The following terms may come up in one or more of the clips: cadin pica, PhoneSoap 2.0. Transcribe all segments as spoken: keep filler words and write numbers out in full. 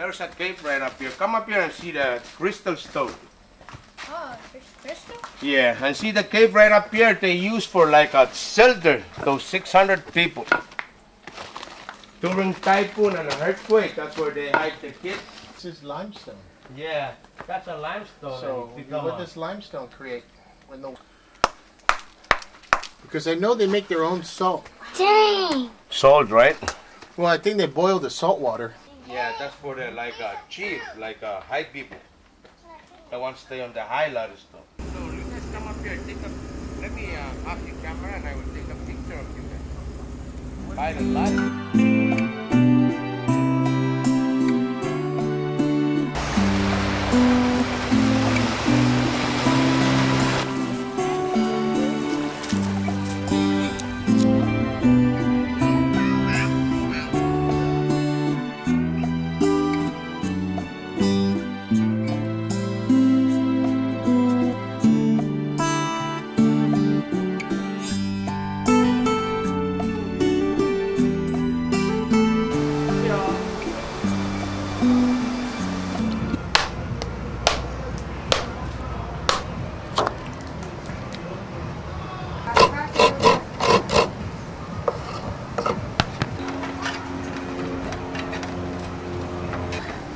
There's that cave right up here. Come up here and see the crystal stone. Oh, there's crystal? Yeah, and see the cave right up here they use for like a shelter, those six hundred people. During typhoon and an earthquake, that's where they hide the kids. This is limestone. Yeah, that's a limestone. So what does limestone create? When the... Because I know they make their own salt. Dang! Salt, right? Well, I think they boil the salt water. Yeah, that's for the, like a uh, chief, like uh, high people. That want to stay on the high lot of stuff. So you guys come up here, take a, let me uh, off the camera and I will take a picture of you guys. By the light.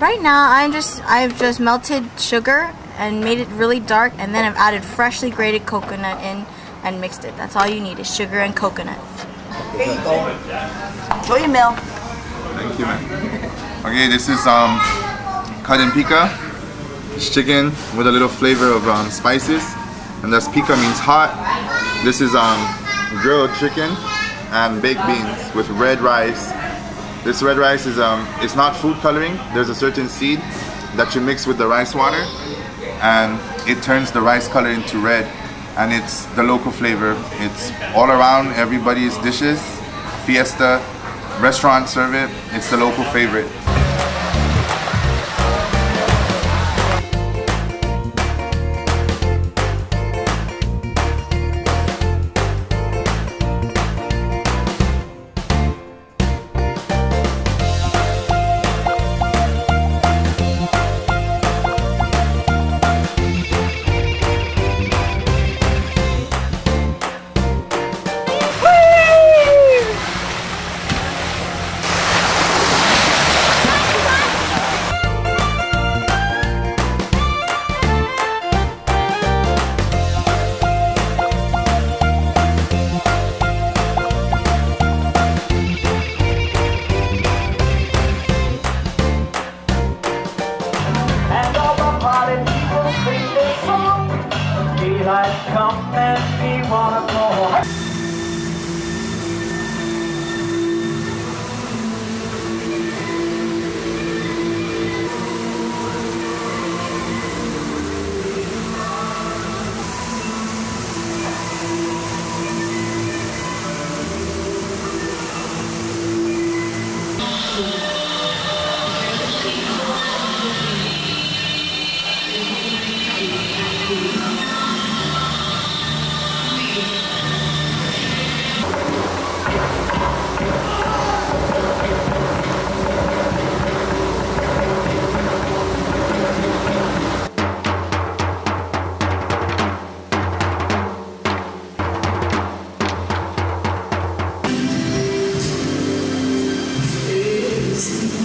Right now, I'm just, I've just melted sugar and made it really dark, and then I've added freshly grated coconut in and mixed it. That's all you need is sugar and coconut. There you go. Enjoy your meal. Thank you, man. Okay, this is um, cadin pica. It's chicken with a little flavor of um, spices, and that's pica means hot. This is um, grilled chicken and baked beans with red rice. This red rice is um, it's not food coloring. There's a certain seed that you mix with the rice water, and it turns the rice color into red, and it's the local flavor. It's all around everybody's dishes, fiesta, restaurants serve it. It's the local favorite. Come and we wanna go. Thank you.